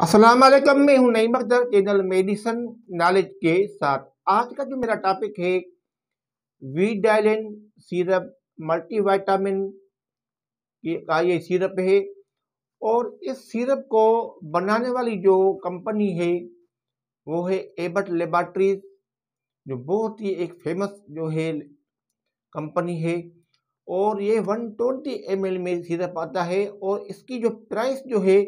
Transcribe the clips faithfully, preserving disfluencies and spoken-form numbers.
अस्सलाम वालेकुम, मैं हूं Naeem Akhtar channel medicine knowledge के साथ। आज का जो मेरा टॉपिक है विडाइलिन सिरप मल्टीविटामिन का ये सिरप है और इस सिरप को बनाने वाली जो कंपनी है वो है एबट लेबॉरेटरीज, जो बहुत ही एक फेमस जो है कंपनी है। और ये एक सौ बीस एम एल में सिरप आता है और इसकी जो प्राइस जो है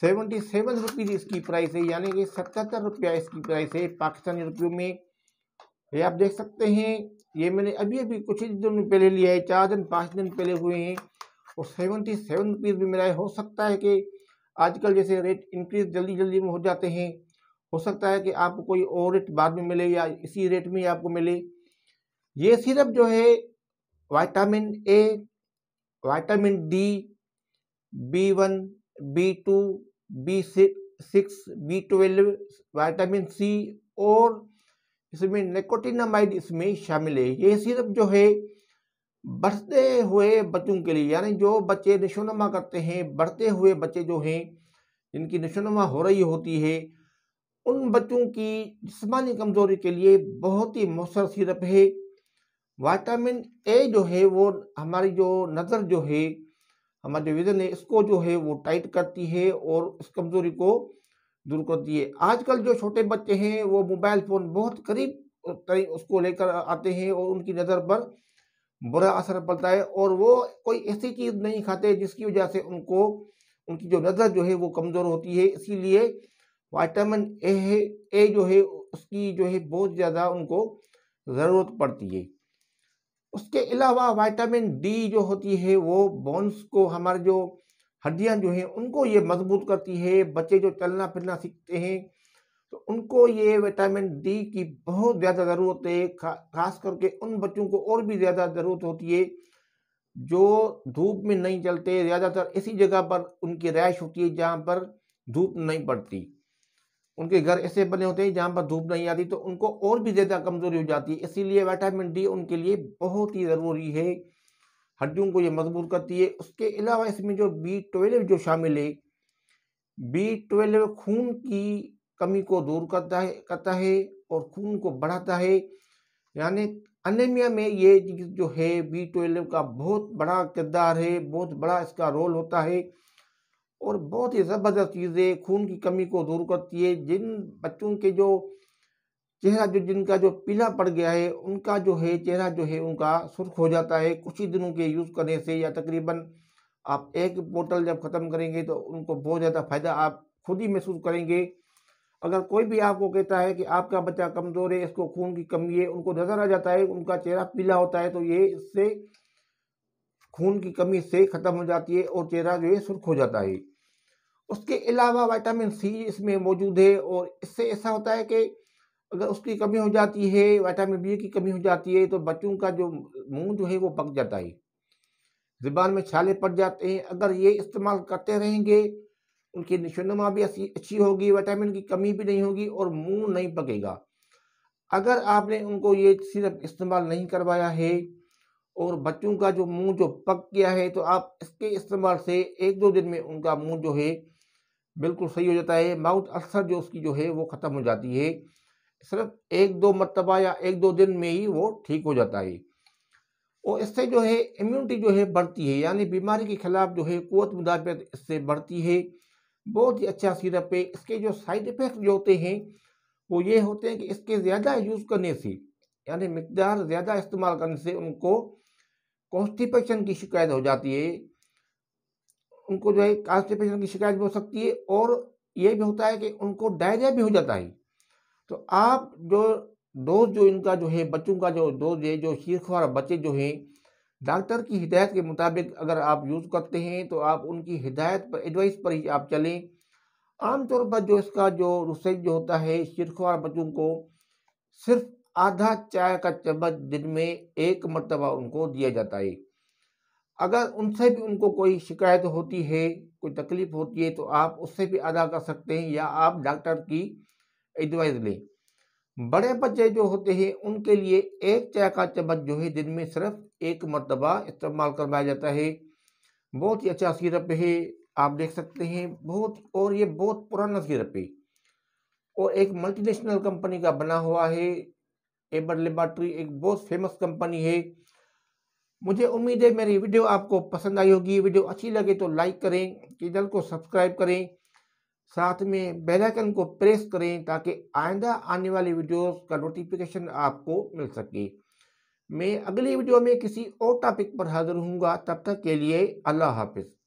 सेवेंटी सेवन रुपीज़ इसकी प्राइस है, यानी कि सतहत्तर रुपया इसकी प्राइस है पाकिस्तानी रुपयों में। ये आप देख सकते हैं, ये मैंने अभी अभी कुछ ही दिन पहले लिया है, चार दिन पाँच दिन पहले हुए हैं और सेवेंटी सेवन रुपीज़ भी मिला है। हो सकता है कि आजकल जैसे रेट इंक्रीज जल्दी जल्दी में हो जाते हैं, हो सकता है कि आपको कोई और रेट बाद में मिले या इसी रेट में आपको मिले। ये सिरप जो है vitamin A, vitamin D, B one, B two, B six, B twelve, vitamin C और इसमें निकोटिनामाइड इसमें शामिल है। ये सिरप जो है बढ़ते हुए बच्चों के लिए, यानी जो बच्चे नशोनुमा करते हैं, बढ़ते हुए बच्चे जो हैं जिनकी नशोनुमा हो रही होती है, उन बच्चों की जिस्मानी कमज़ोरी के लिए बहुत ही मौसर सिरप है। विटामिन ए जो है वो हमारी जो नज़र जो है, हमारे जो विजन है, इसको जो है वो टाइट करती है और इस कमज़ोरी को दूर करती है। आजकल जो छोटे बच्चे हैं वो मोबाइल फ़ोन बहुत करीब करीब उसको लेकर आते हैं और उनकी नज़र पर बुरा असर पड़ता है और वो कोई ऐसी चीज़ नहीं खाते जिसकी वजह से उनको उनकी जो नज़र जो है वो कमज़ोर होती है। इसीलिए विटामिन ए है ए जो है उसकी जो है बहुत ज़्यादा उनको ज़रूरत पड़ती है। उसके अलावा विटामिन डी जो होती है वो बोन्स को, हमारे जो हड्डियां जो हैं उनको ये मजबूत करती है। बच्चे जो चलना फिरना सीखते हैं तो उनको ये विटामिन डी की बहुत ज़्यादा ज़रूरत है, खा खास करके उन बच्चों को और भी ज़्यादा ज़रूरत होती है जो धूप में नहीं चलते। ज़्यादातर ऐसी जगह पर उनकी रहाइश होती है जहाँ पर धूप नहीं पड़ती, उनके घर ऐसे बने होते हैं जहाँ पर धूप नहीं आती, तो उनको और भी ज़्यादा कमज़ोरी हो जाती है। इसीलिए विटामिन डी उनके लिए बहुत ही ज़रूरी है, हड्डियों को ये मजबूत करती है। उसके अलावा इसमें जो बी ट्वेल्व जो शामिल है, बी ट्वेल्व खून की कमी को दूर करता है करता है और खून को बढ़ाता है, यानी अनेमिया में ये चीज़ जो है बी ट्वेल्व का बहुत बड़ा किरदार है, बहुत बड़ा इसका रोल होता है और बहुत ही ज़बरदस्त चीज़ है। खून की कमी को दूर करती है। जिन बच्चों के जो चेहरा जो जिनका जो पीला पड़ गया है, उनका जो है चेहरा जो है उनका सुर्ख हो जाता है कुछ ही दिनों के यूज़ करने से, या तकरीबन आप एक बोतल जब ख़त्म करेंगे तो उनको बहुत ज़्यादा फ़ायदा आप खुद ही महसूस करेंगे। अगर कोई भी आपको कहता है कि आपका बच्चा कमज़ोर है, इसको खून की कमी है, उनको नज़र आ जाता है, उनका चेहरा पीला होता है, तो ये इससे खून की कमी से ख़त्म हो जाती है और चेहरा जो है सुर्ख हो जाता है। उसके अलावा विटामिन सी इसमें मौजूद है और इससे ऐसा होता है कि अगर उसकी कमी हो जाती है, विटामिन बी की कमी हो जाती है, तो बच्चों का जो मुंह जो है वो पक जाता है, ज़ुबान में छाले पड़ जाते हैं। अगर ये इस्तेमाल करते रहेंगे उनकी निशोनुमा भी अच्छी होगी, विटामिन की कमी भी नहीं होगी और मुंह नहीं पकेगा। अगर आपने उनको ये सिरप इस्तेमाल नहीं करवाया है और बच्चों का जो मुंह जो पक गया है, तो आप इसके इस्तेमाल से एक दो दिन में उनका मुंह जो है बिल्कुल सही हो जाता है, माउथ अल्सर जो उसकी जो है वो ख़त्म हो जाती है। सिर्फ एक दो मरतबा या एक दो दिन में ही वो ठीक हो जाता है और इससे जो है इम्यूनिटी जो है बढ़ती है, यानी बीमारी के खिलाफ जो है क़ुव्वत मुदाफ़अत इससे बढ़ती है। बहुत ही अच्छा सिरप है। इसके जो साइड इफ़ेक्ट जो होते हैं वो ये होते हैं कि इसके ज़्यादा यूज़ करने से, यानी मकदार ज़्यादा इस्तेमाल करने से उनको कॉन्स्टिपेशन की शिकायत हो जाती है, उनको जो है कॉन्स्टिपेशन की शिकायत भी हो सकती है और ये भी होता है कि उनको डायरिया भी हो जाता है। तो आप जो डोज जो इनका जो है बच्चों का जो डोज है, जो शीरख्वार बच्चे जो हैं डॉक्टर की हिदायत के मुताबिक अगर आप यूज़ करते हैं तो आप उनकी हिदायत पर, एडवाइस पर ही आप चलें। आमतौर पर जो इसका जो रूसेज जो होता है शीरख्वार बच्चों को सिर्फ आधा चाय का चम्मच दिन में एक मरतबा उनको दिया जाता है। अगर उनसे भी उनको कोई शिकायत होती है, कोई तकलीफ़ होती है, तो आप उससे भी आदा कर सकते हैं या आप डॉक्टर की एडवाइस लें। बड़े बच्चे जो होते हैं उनके लिए एक चाय का चम्मच जो है दिन में सिर्फ एक मरतबा इस्तेमाल करवाया जाता है। बहुत ही अच्छा सिरप है, आप देख सकते हैं बहुत, और ये बहुत पुराना थेरेपी और एक मल्टीनेशनल कंपनी का बना हुआ है। एबर्ट लेबोरेटरी एक बहुत फेमस कंपनी है। मुझे उम्मीद है मेरी वीडियो आपको पसंद आई होगी। वीडियो अच्छी लगे तो लाइक करें, चैनल को सब्सक्राइब करें, साथ में बेल आइकन को प्रेस करें ताकि आइंदा आने वाली वीडियोस का नोटिफिकेशन आपको मिल सके। मैं अगली वीडियो में किसी और टॉपिक पर हाजिर हूँगा। तब तक के लिए अल्लाह हाफिज़।